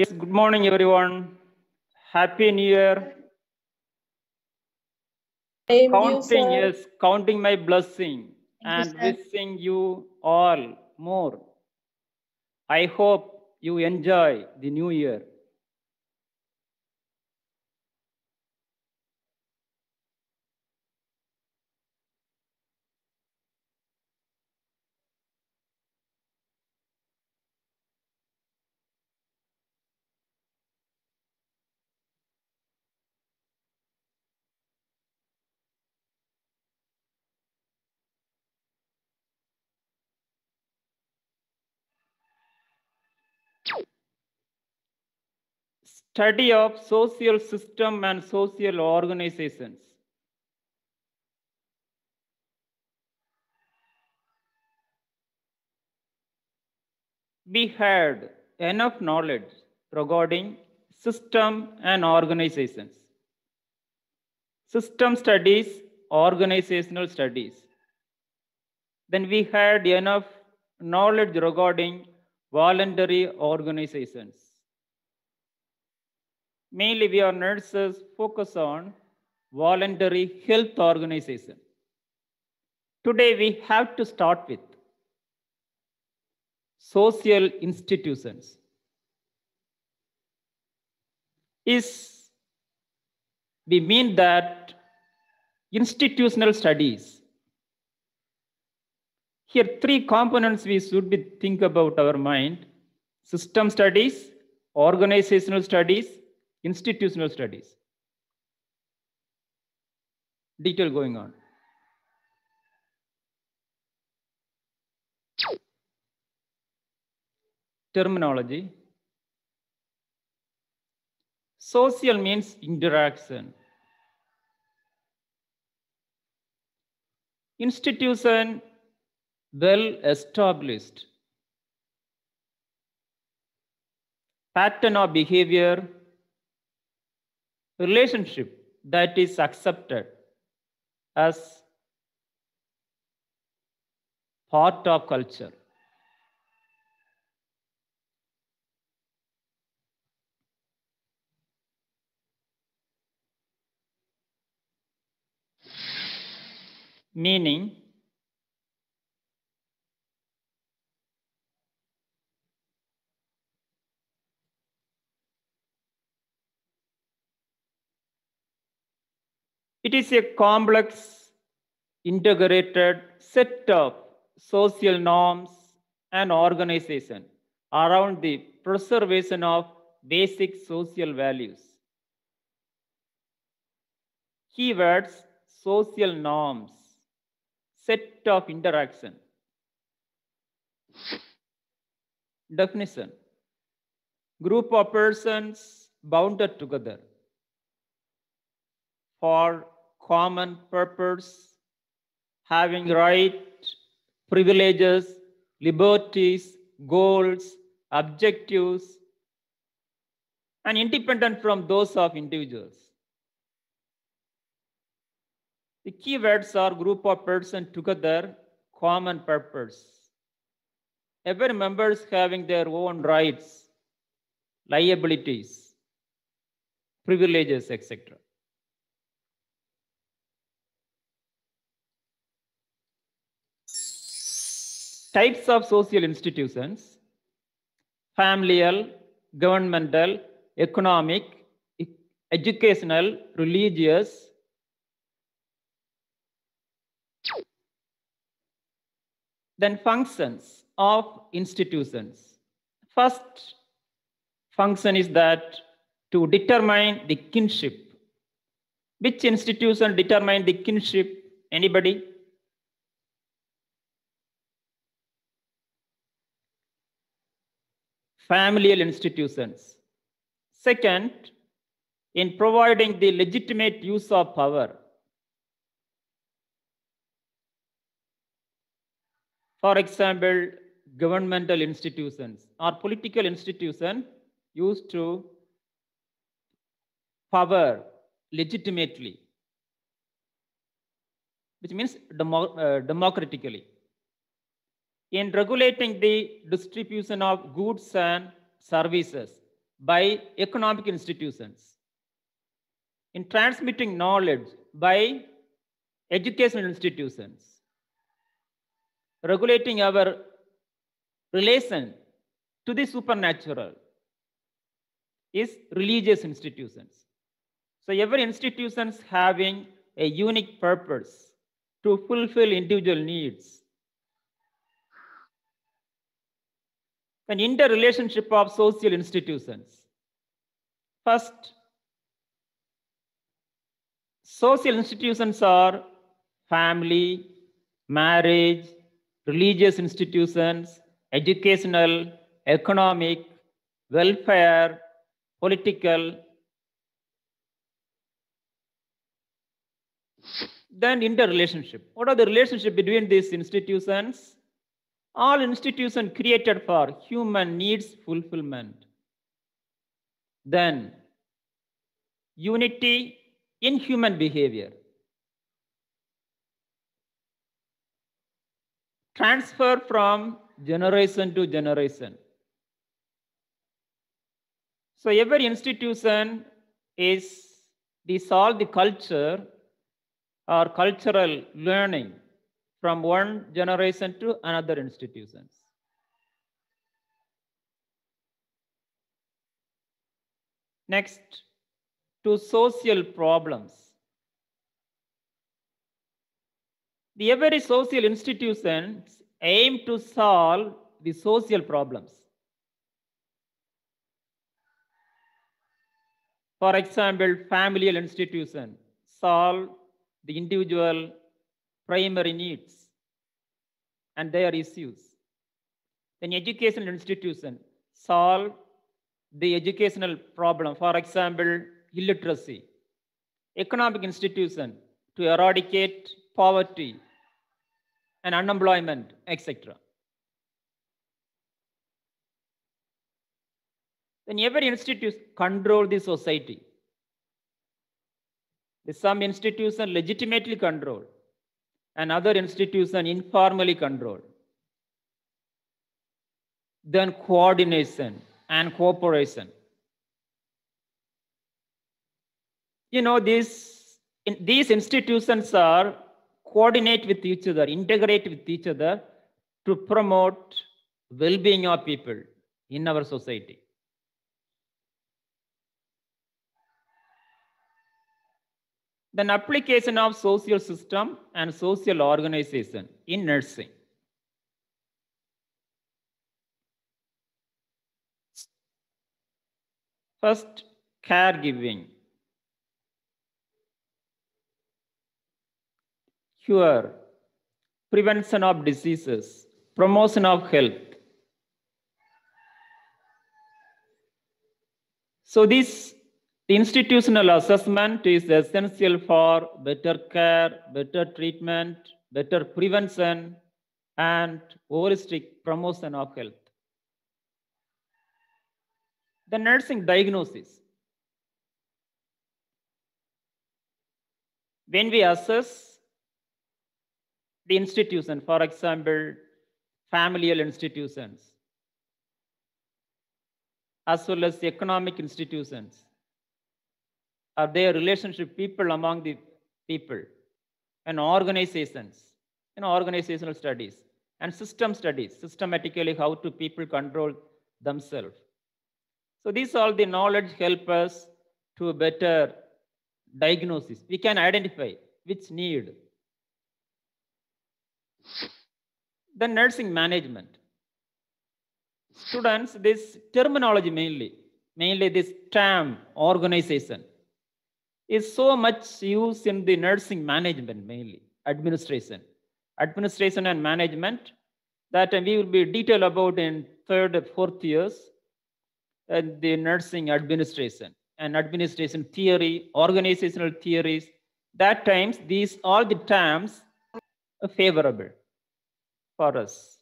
Yes, good morning, everyone. Happy New Year. Thank counting, you, yes, counting my blessing thank and you, wishing you all more. I hope you enjoy the new year. Study of social system and social organizations. We had enough knowledge regarding system and organizations. System studies, organizational studies. Then we had enough knowledge regarding voluntary organizations. Mainly, we are nurses focus on voluntary health organization. Today, we have to start with social institutions. Is we mean that institutional studies. Here, three components we should be think about our mind: system studies, organizational studies, institutional studies. Detail going on. Terminology. Social means interaction. Institution well established. Pattern of behavior. Relationship that is accepted as part of culture. Meaning, it is a complex, integrated set of social norms and organization around the preservation of basic social values. Keywords, social norms, set of interaction. Definition, group of persons bounded together for common purpose, having rights, privileges, liberties, goals, objectives, and independent from those of individuals. The keywords are group of persons together, common purpose. Every member is having their own rights, liabilities, privileges, etc. Types of social institutions, familial, governmental, economic, educational, religious. Then functions of institutions. First function is that to determine the kinship. Which institution determines the kinship? Anybody? Familial institutions. Second, in providing the legitimate use of power. For example, governmental institutions or political institutions used to power legitimately, which means democratically. In regulating the distribution of goods and services, by economic institutions, in transmitting knowledge by educational institutions, regulating our relation to the supernatural is religious institutions. So every institutions having a unique purpose to fulfill individual needs. An interrelationship of social institutions. First, social institutions are family, marriage, religious institutions, educational, economic, welfare, political. Then interrelationship. What are the relationship between these institutions? All institutions created for human needs fulfillment. Then unity in human behavior. Transfer from generation to generation. So every institution is this all the culture or cultural learning from one generation to another institutions. Next, to social problems. The every social institutions aim to solve the social problems. For example, familial institution solve the individual primary needs and their issues. Then educational institution solve the educational problem. For example, illiteracy. Economic institution to eradicate poverty and unemployment, etc. Then every institution control the society. Some institution legitimately control. And other institution informally controlled. Then coordination and cooperation. You know, these institutions are coordinate with each other, integrate with each other to promote well-being of people in our society. Then application of social system and social organization in nursing. First, caregiving. Cure, prevention of diseases, promotion of health. So this the institutional assessment is essential for better care, better treatment, better prevention, and holistic promotion of health. The nursing diagnosis. When we assess the institution, for example, familial institutions, as well as economic institutions, are their relationship people among the people and organizations, you know, organizational studies and system studies, systematically how do people control themselves. So these all the knowledge help us to a better diagnosis. We can identify which need. The nursing management. Students, this terminology mainly this term organization is so much used in the nursing management, mainly administration and management, that we will be detailed about in third and fourth years, and the nursing administration and administration theory, organizational theories. That times these all the terms are favorable for us.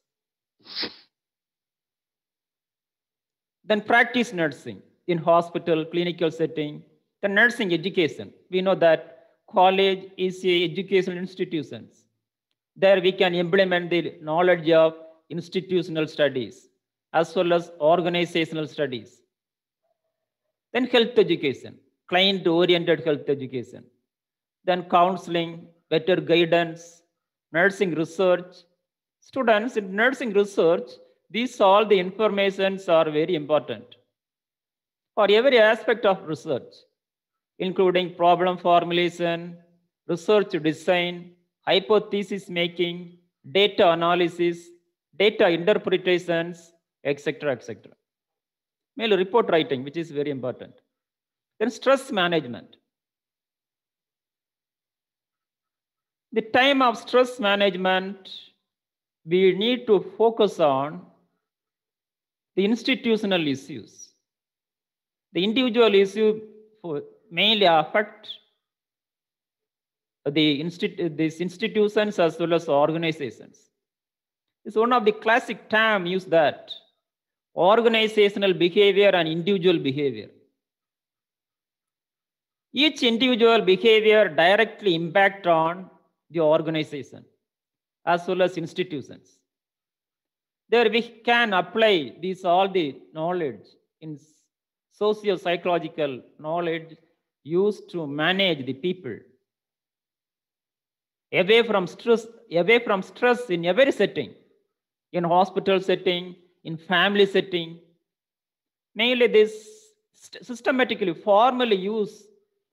Then practice nursing in hospital, clinical setting. The nursing education, we know that college is an educational institution. There we can implement the knowledge of institutional studies as well as organizational studies. Then health education, client-oriented health education. Then counseling, better guidance, nursing research. Students in nursing research, these all the informations are very important for every aspect of research, including problem formulation, research design, hypothesis making, data analysis, data interpretations, etc., etc. Mainly report writing, which is very important. Then stress management. The time of stress management, we need to focus on the institutional issues. The individual issue mainly affect these institutions as well as organizations. It's one of the classic terms used, that organizational behavior and individual behavior. Each individual behavior directly impacts on the organization as well as institutions. There we can apply these all the knowledge in socio-psychological knowledge used to manage the people away from stress in every setting, in hospital setting, in family setting. Mainly this systematically, formally use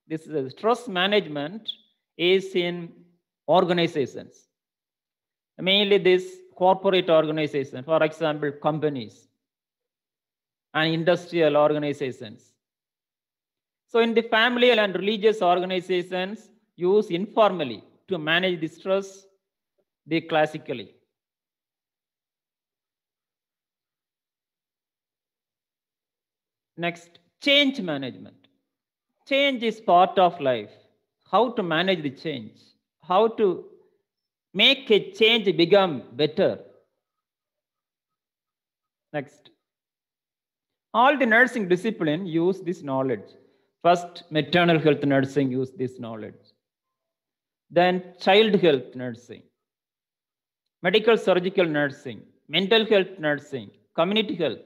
this stress management is in organizations. Mainly this corporate organization, for example, companies and industrial organizations. So in the family and religious organizations, use informally to manage the stress, they classically. Next, change management. Change is part of life. How to manage the change? How to make a change become better? Next, all the nursing discipline use this knowledge. First, maternal health nursing use this knowledge. Then child health nursing, medical surgical nursing, mental health nursing, community health.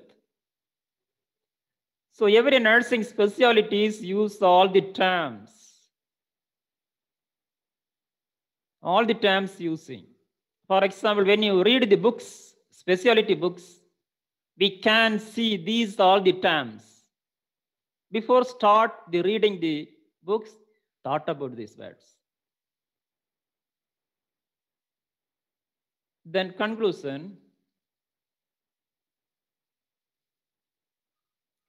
So every nursing specialties use all the terms. All the terms using. For example, when you read the books, specialty books, we can see these all the terms. Before start the reading the books, thought about these words. Then conclusion.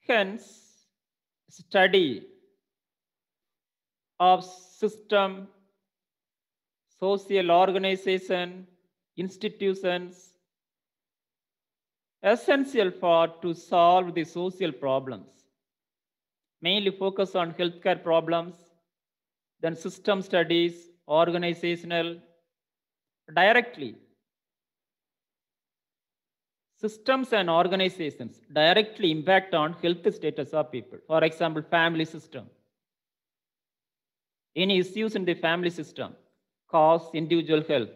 Hence, study of system, social organization, institutions, essential for to solve the social problems. Mainly focus on healthcare problems, then system studies, organizational, directly. Systems and organizations directly impact on health status of people. For example, family system. Any issues in the family system cause individual health,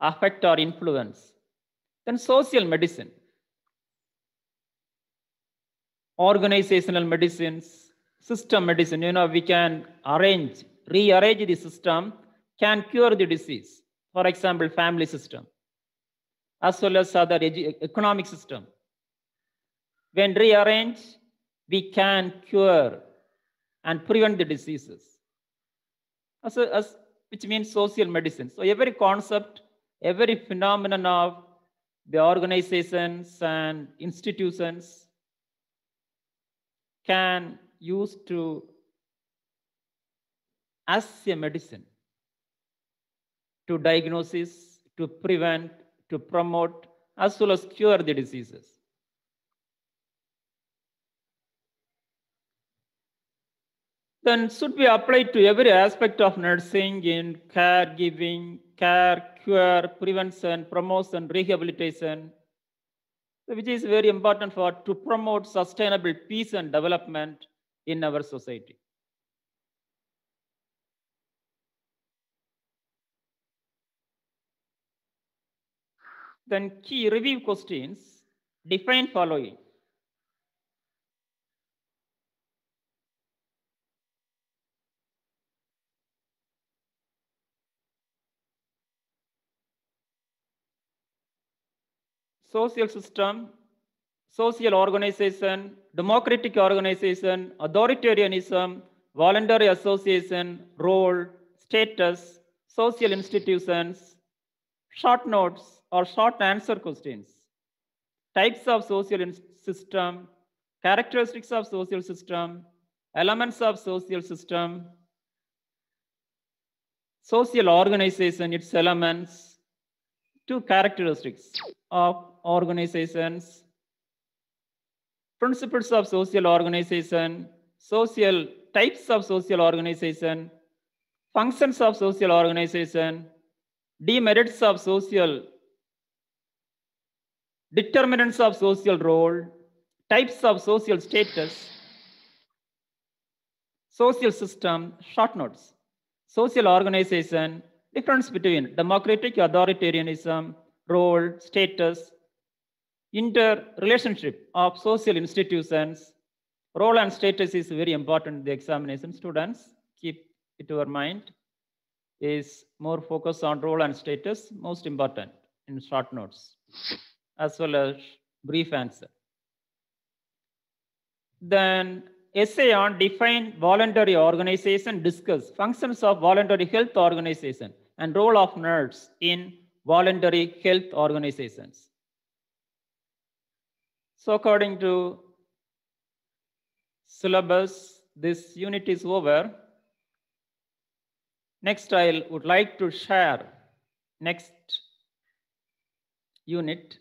affect or influence. Then social medicine, organizational medicines, system medicine. You know, we can rearrange the system, can cure the disease. For example, family system, as well as other economic system. When rearranged, we can cure and prevent the diseases. Which means social medicine. So every concept, every phenomenon of the organizations and institutions can use to as a medicine to diagnosis, to prevent, to promote, as well as cure the diseases. Then should be applied to every aspect of nursing in caregiving, care, cure, prevention, promotion, rehabilitation, which is very important for to promote sustainable peace and development in our society. Then key review questions, define following. social system, social organization, democratic organization, authoritarianism, voluntary association, role, status, social institutions, short notes or short answer questions, types of social system, characteristics of social system, elements of social system, social organization, its elements, two characteristics of organizations, principles of social organization, social types of social organization, functions of social organization, demerits of social, determinants of social role, types of social status, social system, short notes, social organization, difference between democratic authoritarianism, role, status, interrelationship of social institutions. Role and status is very important in the examination. Students, keep it in your mind. Is more focus on role and status, most important in short notes, as well as brief answer. Then essay on define voluntary organization, discuss functions of voluntary health organization and role of nurses in voluntary health organizations. So according to syllabus, this unit is over. Next, I would like to share next unit.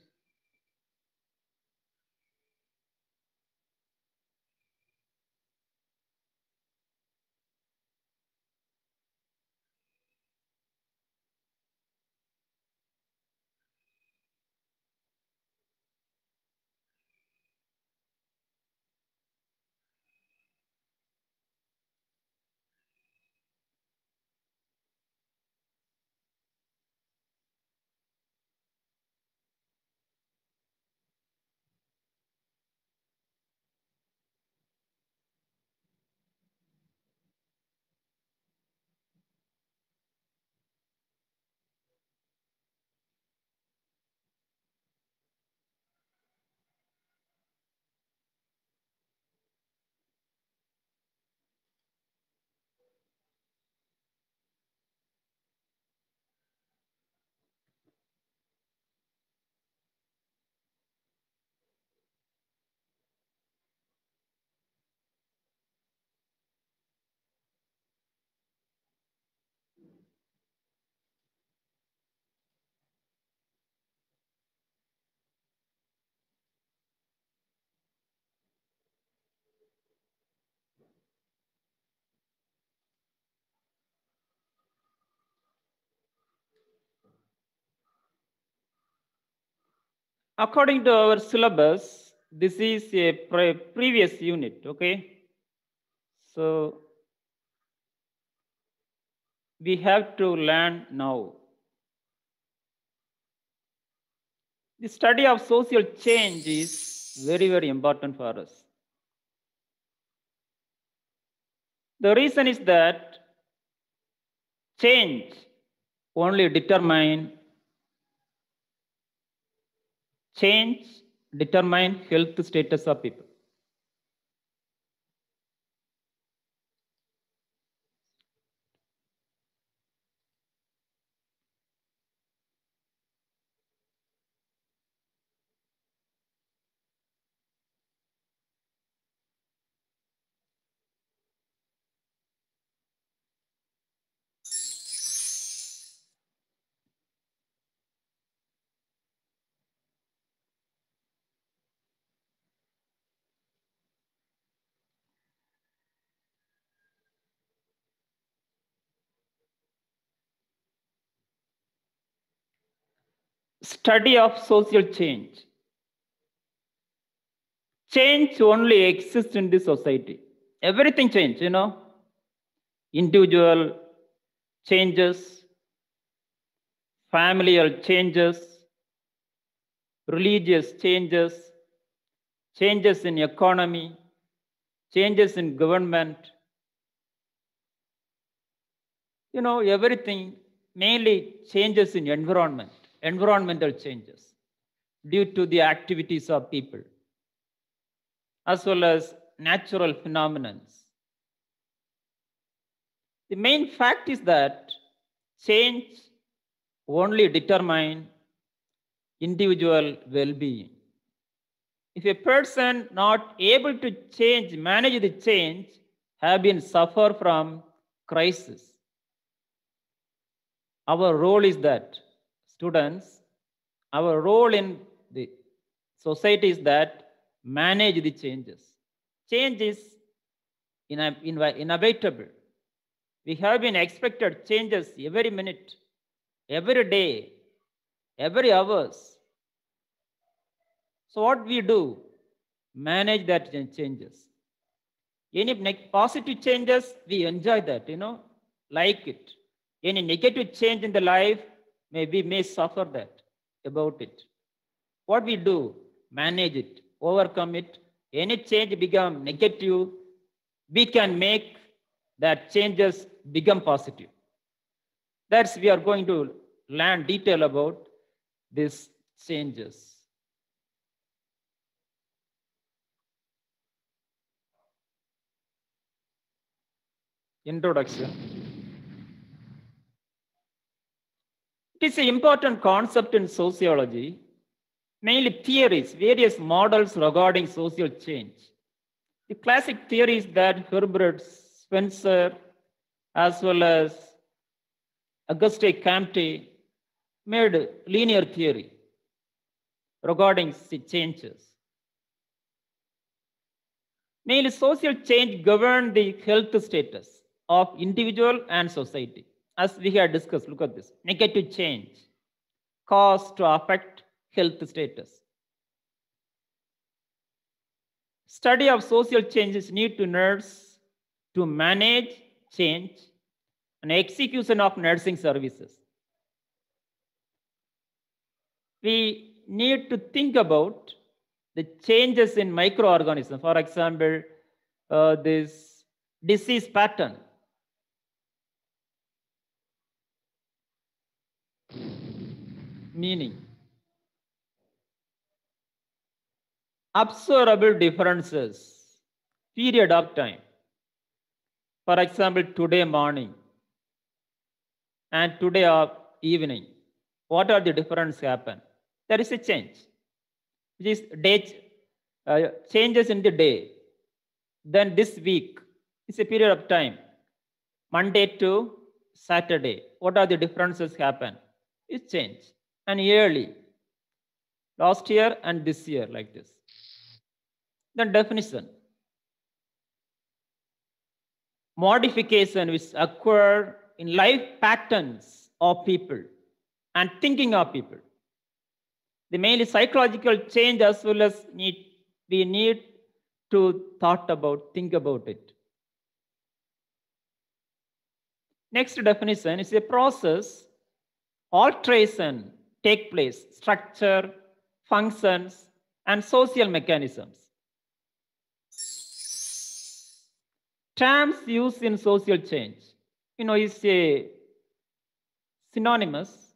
According to our syllabus, this is a previous unit, okay? So we have to learn now. The study of social change is very, very important for us. The reason is that change only determine health status of people. Study of social change. Change only exists in the society. Everything changes, you know. Individual changes, familial changes, religious changes, changes in economy, changes in government. You know, everything, mainly changes in environment. Environmental changes. due to the activities of people, as well as natural phenomena. The main fact is that change only determines individual well-being. If a person not able to change, manage the change, have been suffer from crisis. Our role is that, students, our role in the society is that manage the changes. Change is inevitable. We have been expected changes every minute, every day, every hours. So what we do? Manage that changes. Any positive changes, we enjoy that, like it. Any negative change in the life, maybe may suffer that about it. What we do? Manage it, overcome it. Any change become negative, we can make that changes become positive. That's we are going to learn detail about these changes. Introduction. It is an important concept in sociology, mainly theories, various models regarding social change. The classic theories that Herbert Spencer, as well as Auguste Comte, made linear theory regarding changes. Mainly social change governed the health status of individual and society. As we have discussed, look at this. Negative change caused to affect health status. Study of social changes need to nurse to manage change and execution of nursing services. We need to think about the changes in microorganisms. For example, this disease pattern. Meaning, observable differences, period of time. For example, today morning and today evening, what are the differences happen? There is a change, which is changes in the day. Then this week is a period of time, Monday to Saturday. What are the differences happen? It's changed. And yearly, last year and this year, like this. Then definition. Modification which occur in life patterns of people and thinking of people. The mainly psychological change as well as we need to think about it. Next definition is a process, alteration, take place, structure, functions, and social mechanisms. Terms used in social change, is a synonymous,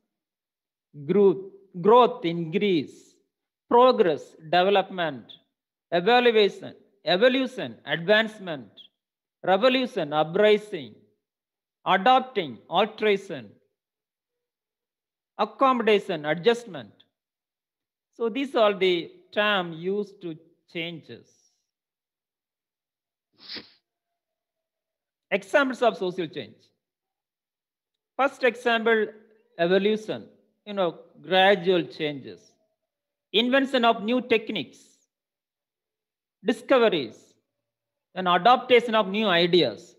growth, increase, progress, development, evaluation, advancement, revolution, uprising, adopting, alteration, accommodation, adjustment. So these are the terms used to changes. Examples of social change. First example, evolution, gradual changes. Invention of new techniques, discoveries, and adaptation of new ideas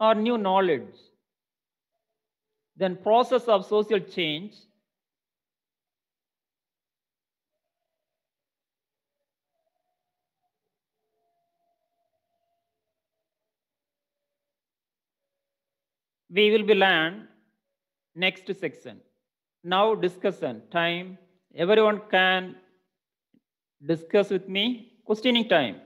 or new knowledge. Then process of social change, we will be learn next section. Now discussion time. Everyone can discuss with me. Questioning time.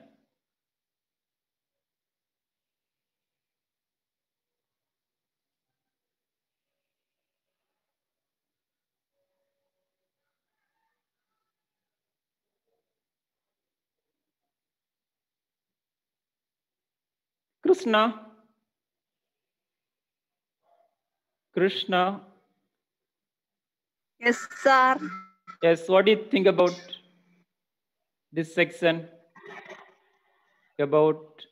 Krishna. Krishna. Yes, sir. Yes, what do you think about this section? About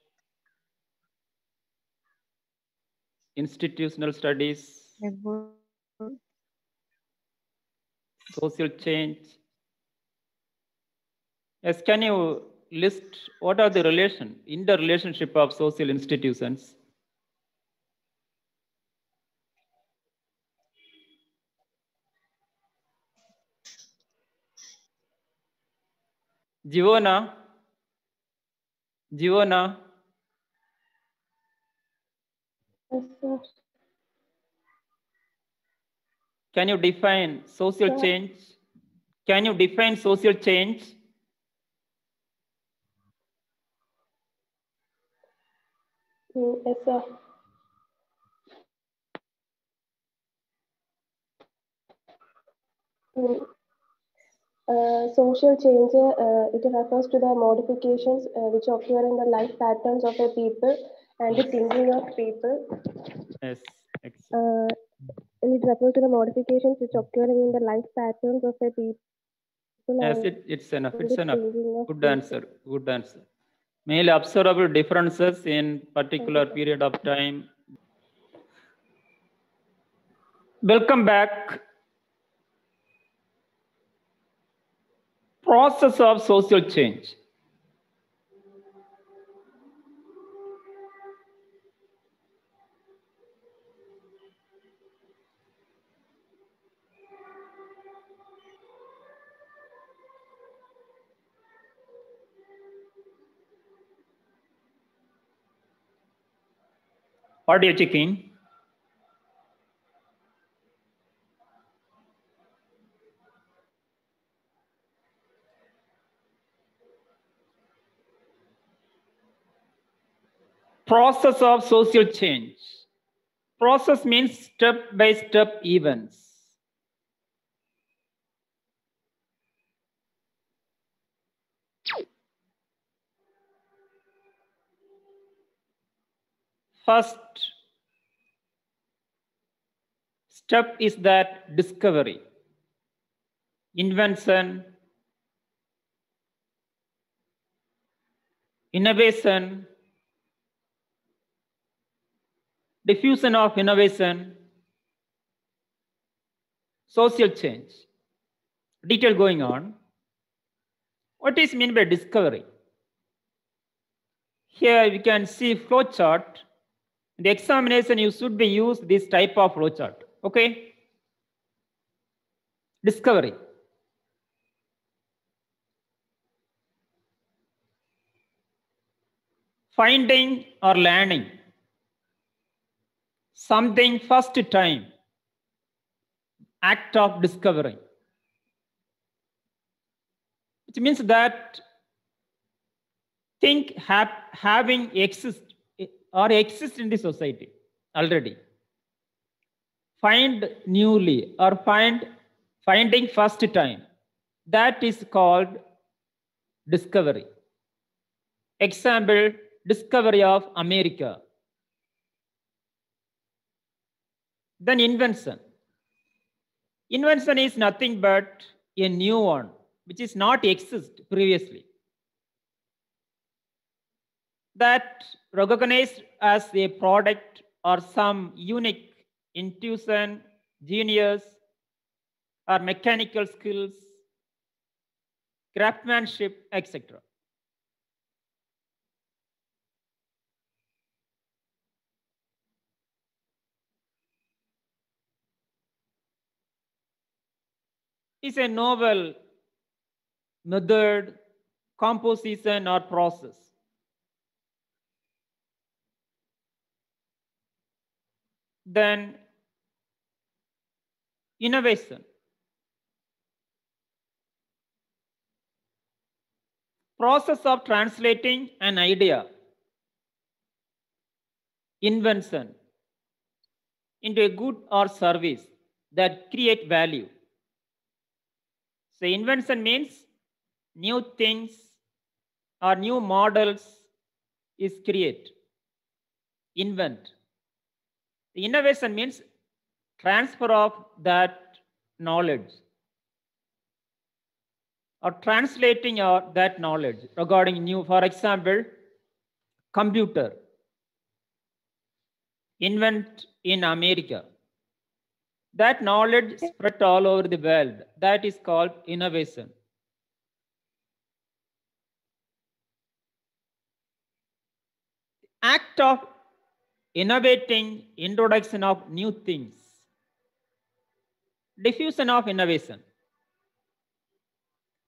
institutional studies, social change. Yes, can you list what are the interrelationship of social institutions? Jivona. Jivona. Can you define social change? Can you define social change? Yes, sir. Social change, it refers to the modifications which occur in the life patterns of a people and the thinking of people. Yes. It refers to the modifications which occur in the life patterns of a people. Yes, it's enough. It's enough. Good answer. Good answer. Male observable differences in particular period of time. Welcome back. Process of social change. What do you check in? Process of social change. Process means step-by-step events. First step is that discovery, invention, innovation, diffusion of innovation, social change. Detail going on. What is meant by discovery? Here we can see flowchart. In the examination, you should be used this type of flowchart. Okay. Discovery. Finding or learning something first time, act of discovery. It means that think having exist or exist in the society already. Find newly or finding first time. That is called discovery. Example, discovery of America. Then invention. Invention is nothing but a new one, which is not exist previously. That recognized as a product or some unique intuition, genius, or mechanical skills, craftsmanship, etc. Is a novel method, composition, or process. Then innovation. Process of translating an idea, invention, into a good or service that create value. So invention means new things or new models is created. invent. The innovation means transfer of that knowledge or translating of that knowledge regarding new, for example, computer. Invent in America. That knowledge spread all over the world. That is called innovation. Act of innovating, introduction of new things. Diffusion of innovation.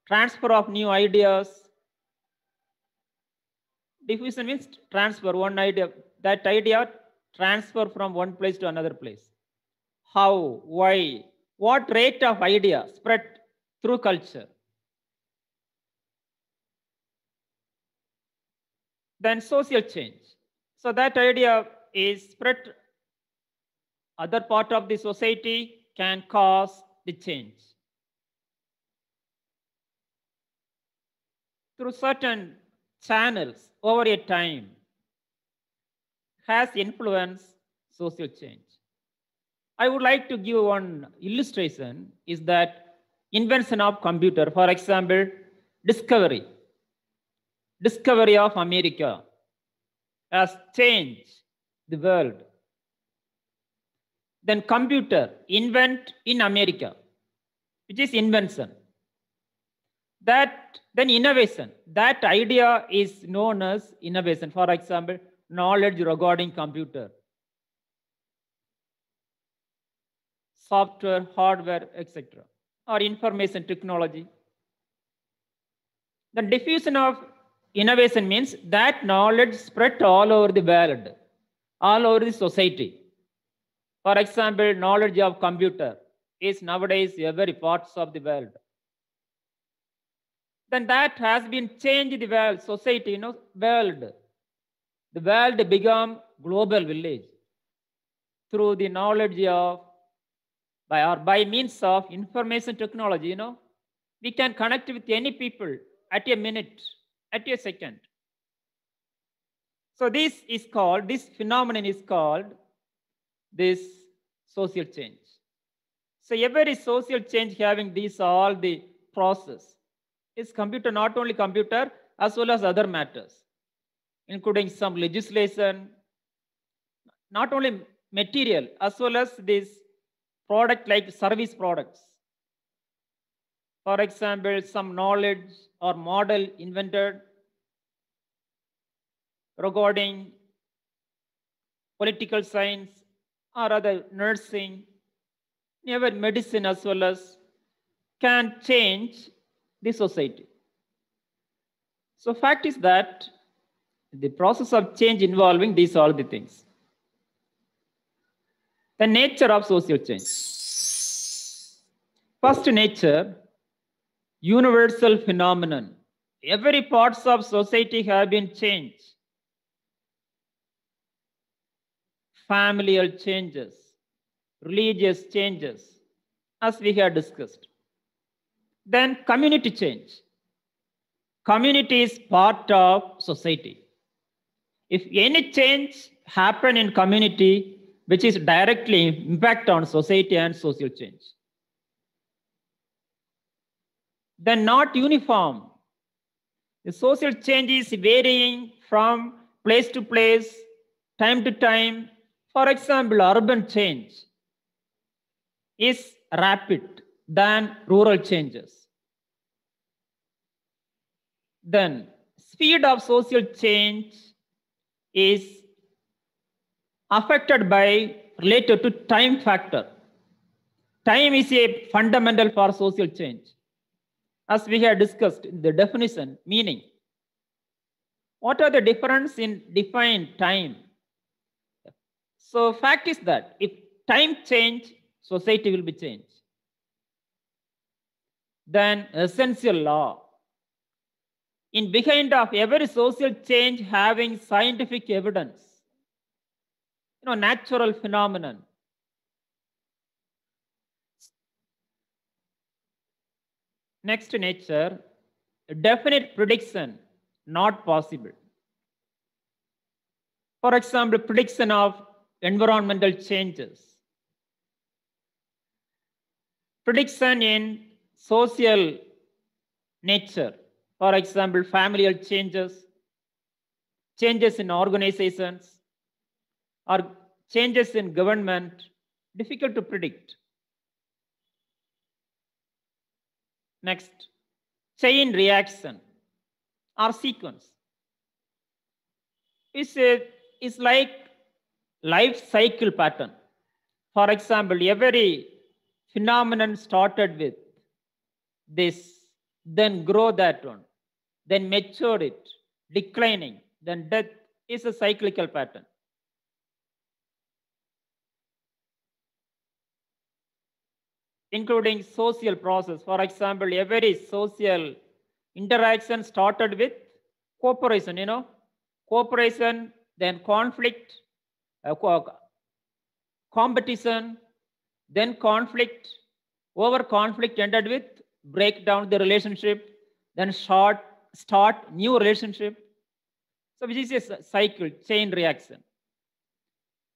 Transfer of new ideas. Diffusion means transfer one idea. That idea transfer from one place to another place. How, why, what rate of idea spread through culture. Then social change. So that idea is spread. Other part of the society can cause the change. Through certain channels over a time has influenced social change. I would like to give one illustration is that invention of computer, for example, discovery of America has changed the world. Then computer, invent in America, which is invention. That then innovation, that idea is known as innovation. For example, knowledge regarding computer. Software, hardware, etc., or information technology. The diffusion of innovation means that knowledge spread all over the world, all over the society. For example, knowledge of computer is nowadays every parts of the world. Then that has been changed the world, society, you know, world. The world become global village through the knowledge of by means of information technology, you know, we can connect with any people at a minute, at a second. So this is called, this phenomenon is called this social change. So every social change having these all the process is computer, not only computer, as well as other matters, including some legislation, not only material, as well as this product like service products. For example, some knowledge or model invented regarding political science or other nursing, even medicine as well as can change the society. So fact is that the process of change involving these all the things. The nature of social change. First nature, universal phenomenon. Every parts of society have been changed. Familial changes, religious changes, as we have discussed. Then community change. Community is part of society. If any change happen in community, which is directly impact on society and social change. Then not uniform. The social change is varying from place to place, time to time. For example, urban change is rapid than rural changes. Then speed of social change is affected by related to time factor. Time is a fundamental for social change. As we have discussed in the definition, meaning. What are the difference in defined time? So fact is that if time change, society will be changed. Then essential law. In behind of every social change having scientific evidence. You know, natural phenomenon. Next nature, definite prediction, not possible. For example, prediction of environmental changes, prediction in social nature, for example, familial changes, changes in organizations, or changes in government, difficult to predict. Next, chain reaction or sequence is like life cycle pattern. For example, every phenomenon started with this, then grow that one, then mature it, declining, then death is a cyclical pattern. Including social process. For example, every social interaction started with cooperation, cooperation, then conflict, competition, then conflict. Over conflict ended with break down the relationship, then start new relationship. So this is a cycle, chain reaction.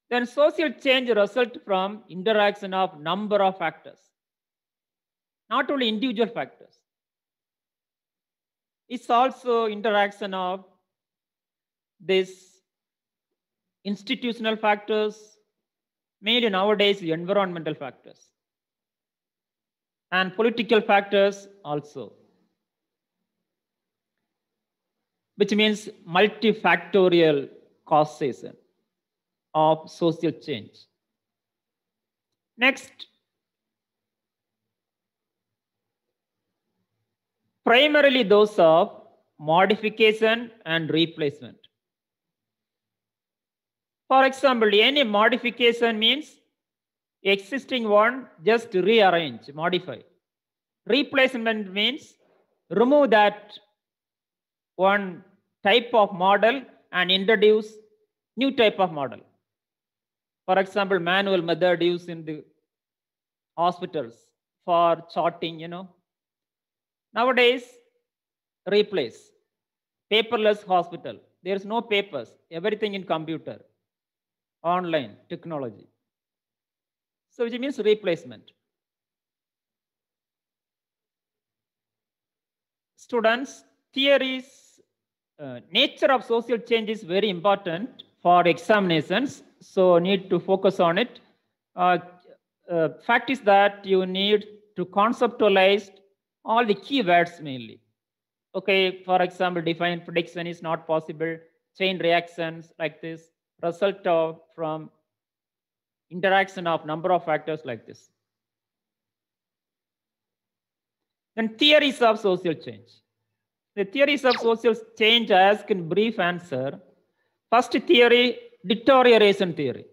Then social change result from interaction of number of factors, not only individual factors. It's also interaction of this institutional factors, mainly nowadays the environmental factors and political factors also, which means multifactorial causes of social change. Next, primarily those of modification and replacement. For example, any modification means existing one, just rearrange, modify. Replacement means remove that one type of model and introduce new type of model. For example, manual method used in the hospitals for charting, Nowadays, replace. Paperless hospital. There is no papers. Everything in computer. Online technology. So which means replacement. Students, theories, nature of social change is very important for examinations. So need to focus on it. Fact is that you need to conceptualize all the keywords mainly. Okay, for example, define prediction is not possible. Chain reactions like this. Result of from interaction of number of factors like this. Then theories of social change. The theories of social change I ask in brief answer. First theory, deterioration theory.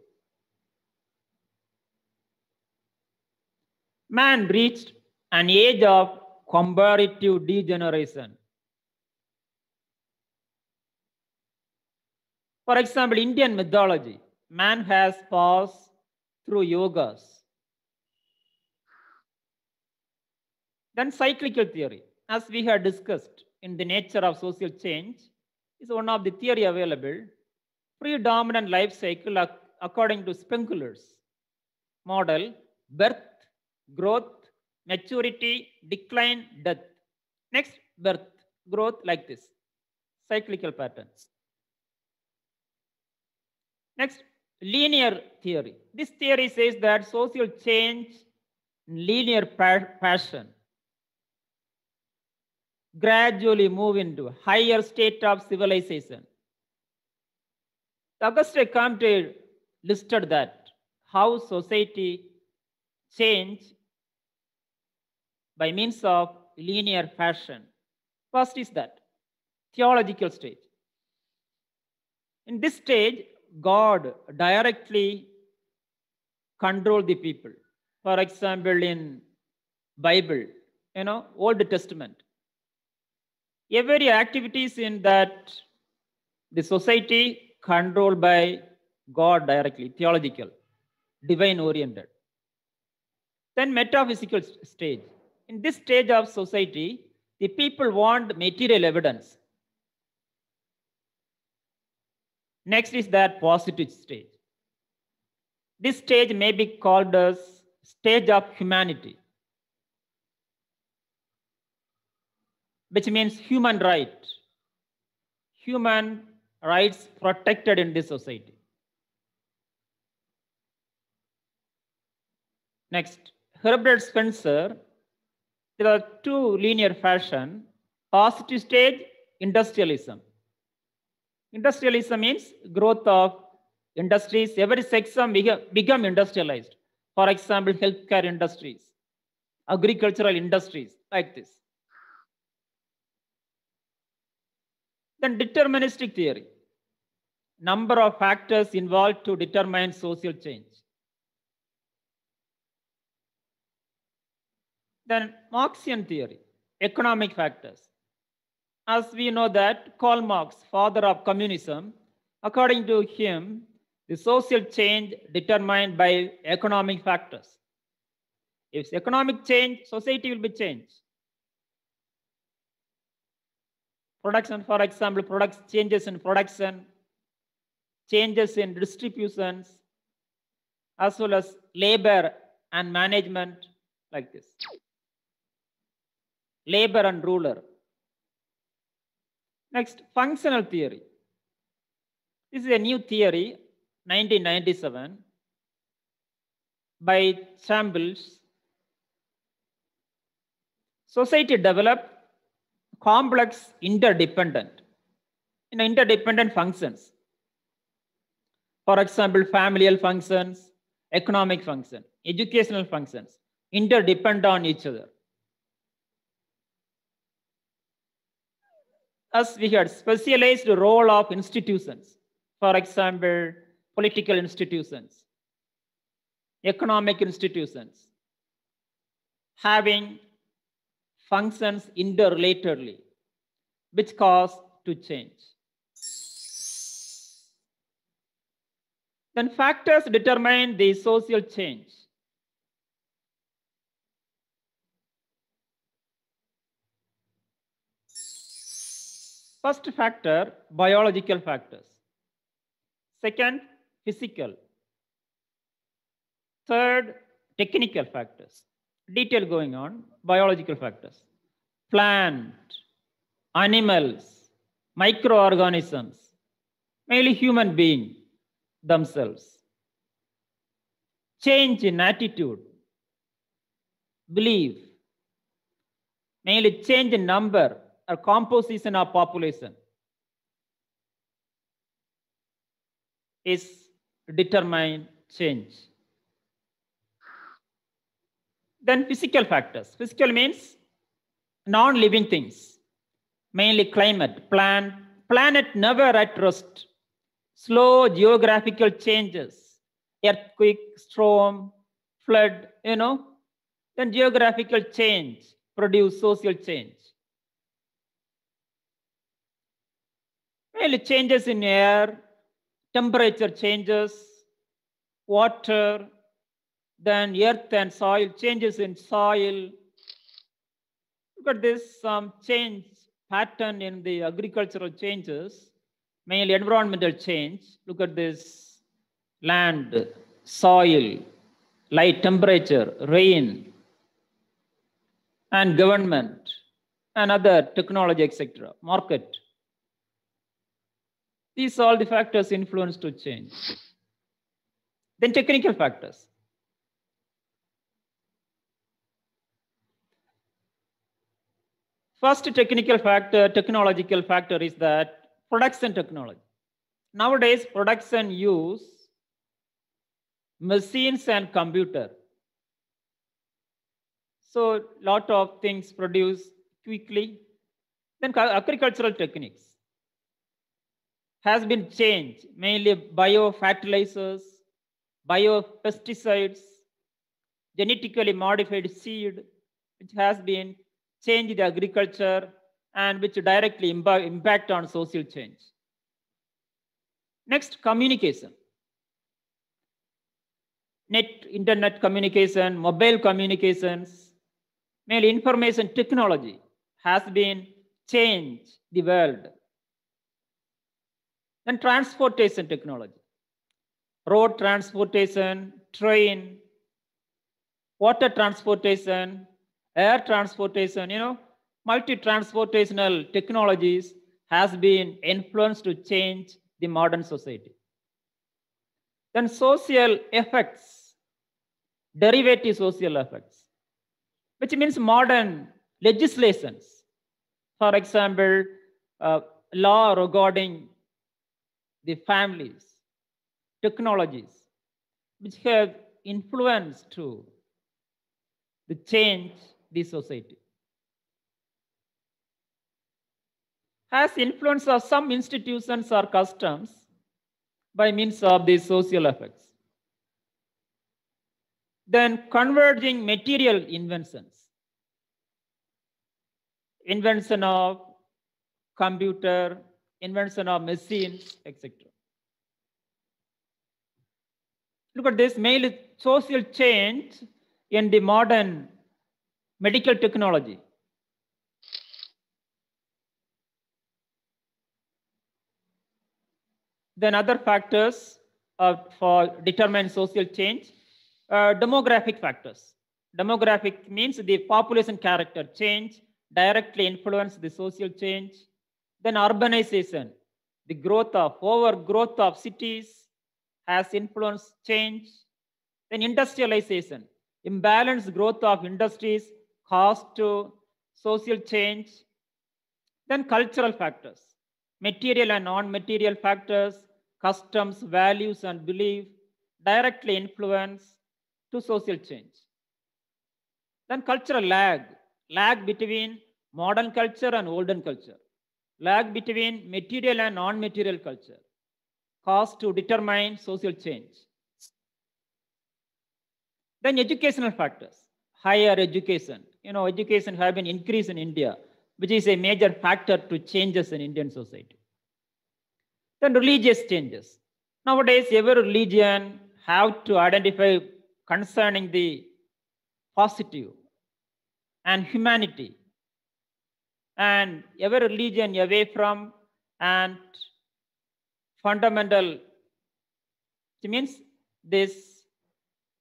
Man reached an age of comparative degeneration. For example, Indian mythology, man has passed through yogas. Then cyclical theory, as we had discussed in the nature of social change, is one of the theory available. Predominant life cycle according to Spengler's model, birth, growth, maturity, decline, death. Next, birth, growth like this, cyclical patterns. Next, linear theory. This theory says that social change in linear fashion gradually move into higher state of civilization. Auguste Comte listed that how society change by means of linear fashion. First is that theological stage. In this stage, God directly controlled the people. For example, in Bible, Old Testament. Every activities in that the society controlled by God directly, theological, divine oriented. Then metaphysical stage. In this stage of society, the people want material evidence. Next is that positive stage. This stage may be called as stage of humanity, which means human right. Human rights protected in this society. Next, Herbert Spencer. There are two linear fashion: positive stage, industrialism. Industrialism means growth of industries. Every section become industrialized. For example, healthcare industries, agricultural industries, like this. Then deterministic theory. Number of factors involved to determine social change. Then Marxian theory, economic factors. As we know that Karl Marx, father of communism, according to him, the social change determined by economic factors. If economic change, society will be changed. Production, for example, changes in production, changes in distributions, as well as labor and management, like this. Labor and ruler. Next, functional theory. This is a new theory, 1997, by Chambers. Society developed complex interdependent functions. For example, familial functions, economic functions, educational functions, interdepend on each other. As we had specialized role of institutions, for example, political institutions, economic institutions, having functions interrelatedly, which cause to change. Then factors determine the social change. First factor, biological factors. Second, physical. Third, technical factors. Detail going on, biological factors. Plant, animals, microorganisms, mainly human beings themselves. Change in attitude, belief, mainly change in number or composition of population is determine change. Then physical factors. Physical means non-living things, mainly climate, planet never at rest. Slow geographical changes, earthquake, storm, flood, Then geographical change produce social change. Mainly changes in air, temperature changes, water, then earth and soil, changes in soil. Look at this, some change pattern in the agricultural changes, mainly environmental change. Look at this, land, soil, light, temperature, rain, and government, and other technology, etc., market. These all the factors influence to change. Then technical factors. First technical factor, technological factor is that production technology. Nowadays, production use machines and computer. So lot of things produced quickly. Then agricultural techniques has been changed, mainly biofertilizers, biopesticides, genetically modified seed, which has been change the agriculture and which directly impact on social change. Next, communication. Internet communication, mobile communications, mainly information technology has been changed the world. Then transportation technology, road transportation, train, water transportation, air transportation, multi-transportational technologies has been influenced to change the modern society. Then social effects, derivative social effects, which means modern legislations. For example, law regarding the families, technologies, which have influence to the change the society. Has influence of some institutions or customs by means of these social effects. Then converging material inventions. Invention of computer, invention of machines, etc. Look at this, mainly social change in the modern medical technology. Then other factors for determine social change, demographic factors. Demographic means the population character change directly influence the social change. Then urbanization, the growth of overgrowth of cities has influenced change. Then industrialization, imbalanced growth of industries caused to social change. Then cultural factors, material and non-material factors, customs, values, and belief directly influence to social change. Then cultural lag, lag between modern culture and olden culture, lag between material and non-material culture, cause to determine social change. Then educational factors, higher education. Education has been increased in India, which is a major factor to changes in Indian society. Then religious changes. Nowadays, every religion have to identify concerning the positive and humanity. And every religion away from and fundamental, it means this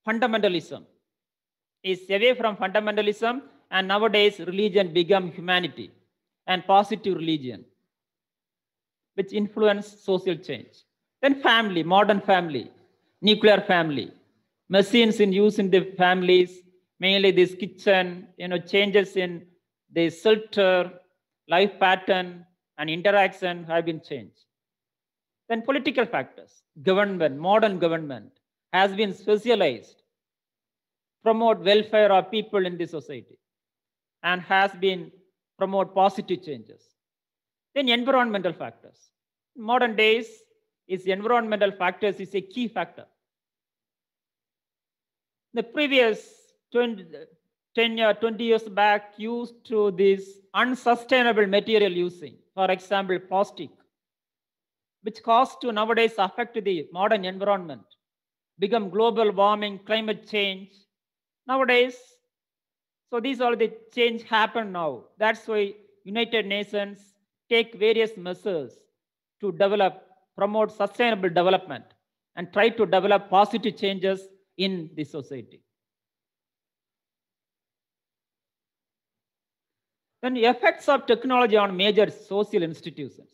fundamentalism is away from fundamentalism. And nowadays, religion become humanity and positive religion, which influence social change. Then family, modern family, nuclear family, machines in use in the families, mainly this kitchen, changes in the shelter, life pattern, and interaction have been changed. Then political factors, government, modern government has been specialized, promote welfare of people in the society, and has been promote positive changes. Then environmental factors. In modern days, is environmental factors is a key factor. The previous 20 years back used to this unsustainable material using, for example, plastic, which caused to nowadays affect the modern environment, become global warming, climate change. Nowadays, so these are the change happen now. That's why United Nations take various measures to develop, promote sustainable development and try to develop positive changes in the society. Then the effects of technology on major social institutions.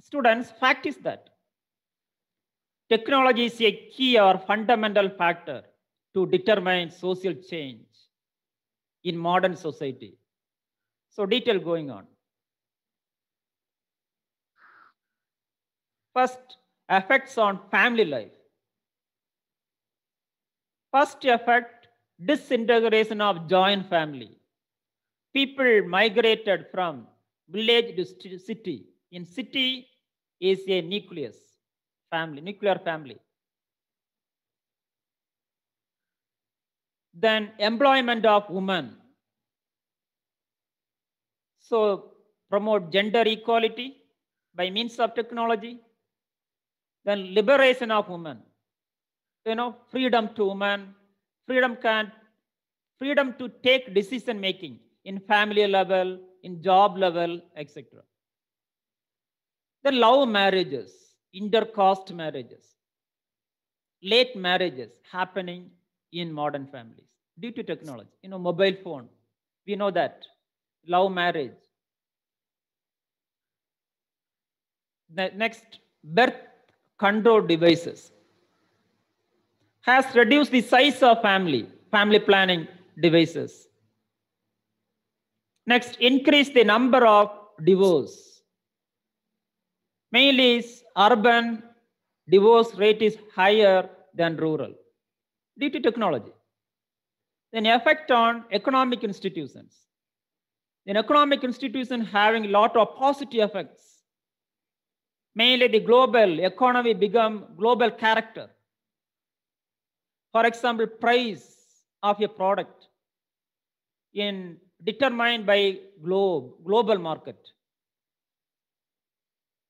Students, fact is that technology is a key or fundamental factor to determine social change in modern society. So detail going on. First, effects on family life. First effect, disintegration of joint family. People migrated from village to city. In city is a nucleus family, nuclear family. Then employment of women. So promote gender equality by means of technology. Then liberation of women. Freedom to women, freedom to take decision making in family level, in job level, etc. Then love marriages, intercaste marriages, late marriages happening in modern families due to technology. You know, mobile phone, we know that. Love marriage. Next, birth control devices has reduced the size of family planning devices. Next, increase the number of divorce. Mainly, urban divorce rate is higher than rural due to technology. Then effect on economic institutions. Then economic institutions having a lot of positive effects. Mainly the global economy become global character. For example, price of a product in determined by global market.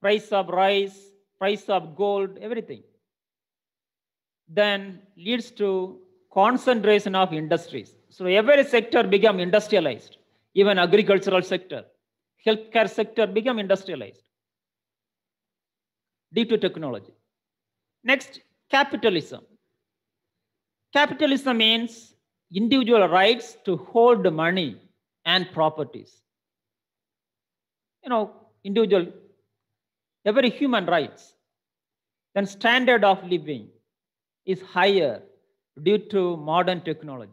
Price of rice, price of gold, everything. Then leads to concentration of industries. So every sector become industrialized. Even agricultural sector, healthcare sector become industrialized due to technology. Next, capitalism. Capitalism means individual rights to hold money and properties. You know, individual, every human rights. Then standard of living is higher due to modern technology.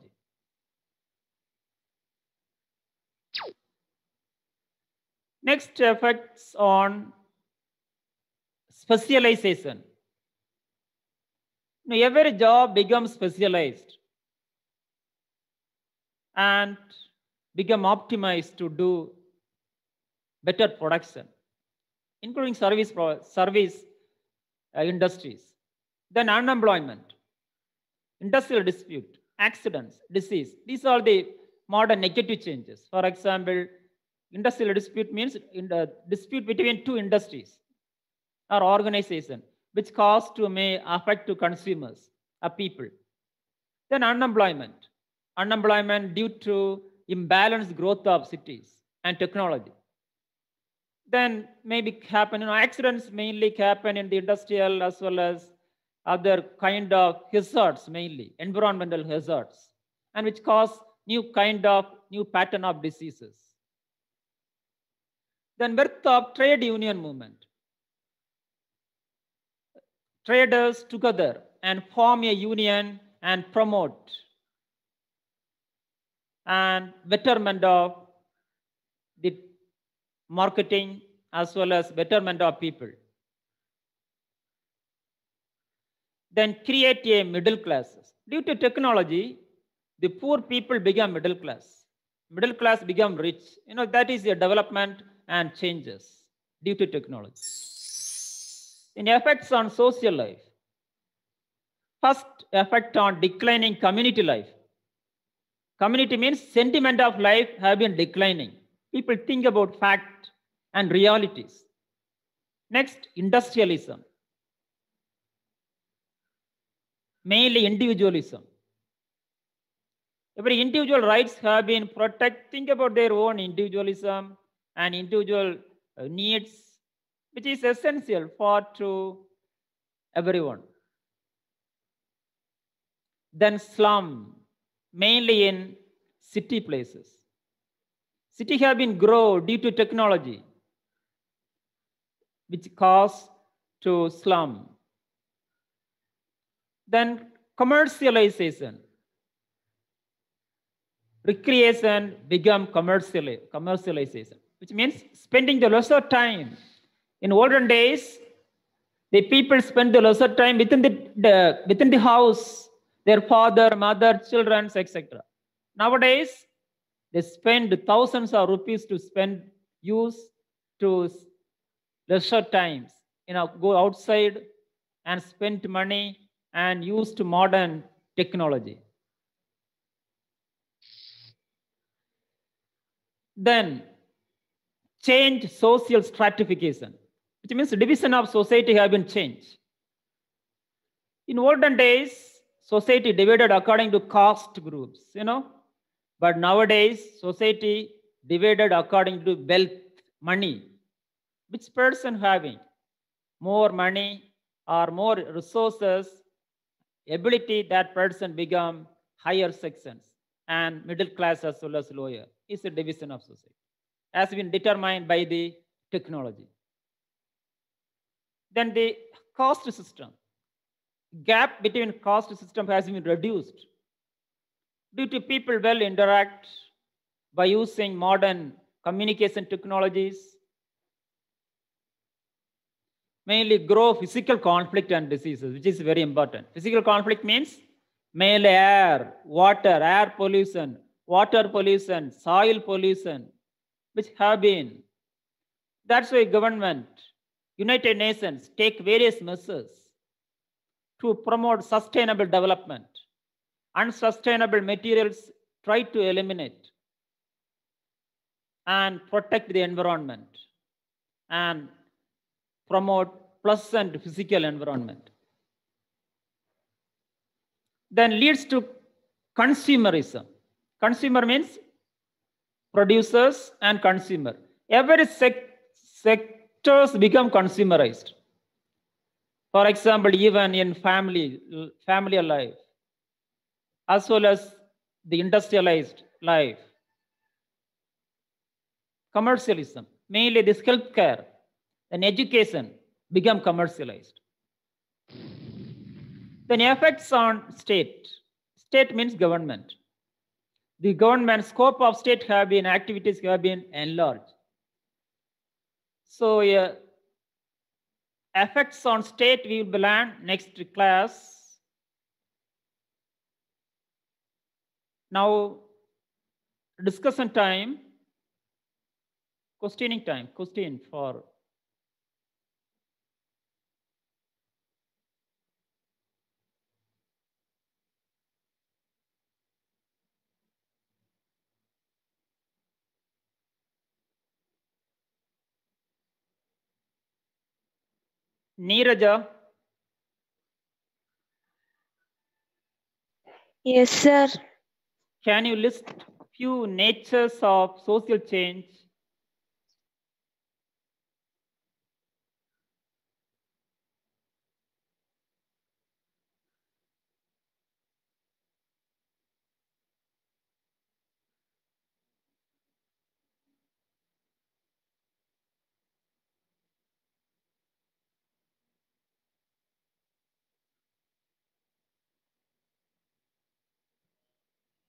Next, effects on specialization. Now, every job becomes specialized and become optimized to do better production, including service industries. Then unemployment, industrial dispute, accidents, disease. These are the modern negative changes. For example, industrial dispute means in the dispute between two industries or organization, which cause to may affect to consumers or people. Then unemployment. Unemployment due to imbalanced growth of cities and technology. Then maybe happen, you know, accidents mainly happen in the industrial as well as other kind of hazards, mainly environmental hazards, and which cause new pattern of diseases. Then birth of trade union movement. Traders together and form a union and promote and betterment of the marketing as well as betterment of people. Then create a middle class. Due to technology, the poor people become middle class. Middle class become rich. You know, that is a development and changes due to technology. In effects on social life, first effect on declining community life. Community means sentiment of life have been declining. People think about fact and realities. Next, industrialism. Mainly individualism. Every individual rights have been protect. Think about their own individualism and individual needs, which is essential for to everyone. Then slum, mainly in city places. City have been grow due to technology, which cause to slum. Then commercialization. Recreation become commercialization. Which means spending the lesser time. In olden days, the people spend the lesser time within the house, their father, mother, children, etc. Nowadays, they spend thousands of rupees to use to lesser times. You know, go outside and spend money and use to modern technology. Then change social stratification, which means division of society have been changed. In olden days, society divided according to caste groups, you know, but nowadays society divided according to wealth, money, which person having, more money or more resources, ability, that person become higher sections and middle class as well as lower. It's a division of society. Has been determined by the technology. Then the caste system. Gap between caste system has been reduced due to people well interact by using modern communication technologies, mainly grow physical conflict and diseases, which is very important. Physical conflict means male air, water, air pollution, water pollution, soil pollution, which have been. That's why government, United Nations take various measures to promote sustainable development. Unsustainable materials try to eliminate and protect the environment and promote pleasant physical environment. Then leads to consumerism. Consumer means producers and consumer. Every sectors become consumerized. For example, even in family life, as well as the industrialized life. Commercialism, mainly this healthcare and education become commercialized. Then effects on state. State means government. The government scope of state have been, activities have been enlarged. So effects on state we will learn next class. Now discussion time, questioning time, question for Neeraja. Yes, sir. Can you list few natures of social change?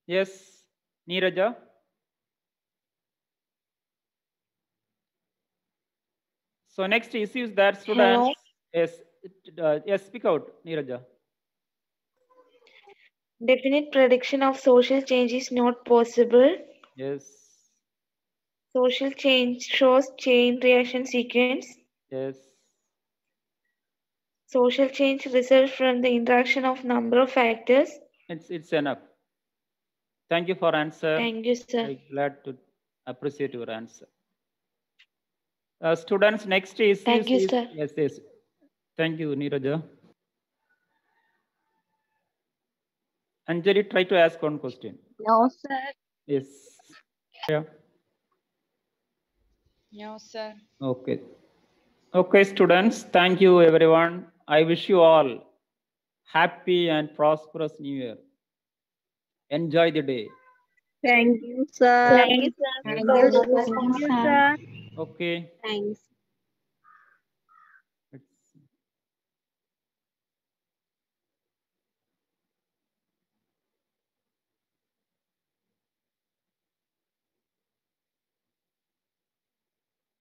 Yes, Neeraja. So next issue is that students. Yes, yes, speak out, Neeraja. Definite prediction of social change is not possible. Yes. Social change shows chain reaction sequence. Yes. Social change results from the interaction of number of factors. It's enough. Thank you for answer. Thank you, sir. I'm glad to appreciate your answer. Students, next is... Thank you, sir. Yes, yes. Thank you, Neeraja. Anjali, try to ask one question. No, sir. Yes. Yeah. No, sir. Okay. Okay, students. Thank you, everyone. I wish you all happy and prosperous New Year. Enjoy the day. Thank you, sir. Thank you, sir. Thank you, sir. Okay. Thanks.